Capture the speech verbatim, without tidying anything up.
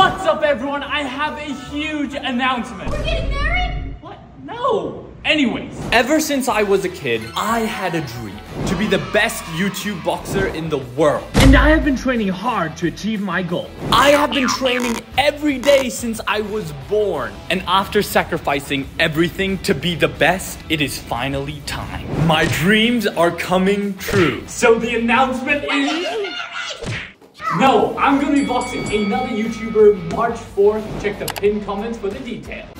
What's up, everyone? I have a huge announcement. We're getting married? What? No. Anyways, ever since I was a kid, I had a dream to be the best YouTube boxer in the world. And I have been training hard to achieve my goal. I have been training every day since I was born. And after sacrificing everything to be the best, it is finally time. My dreams are coming true. So the announcement is... No, I'm gonna be boxing another YouTuber March fourth. Check the pinned comments for the details.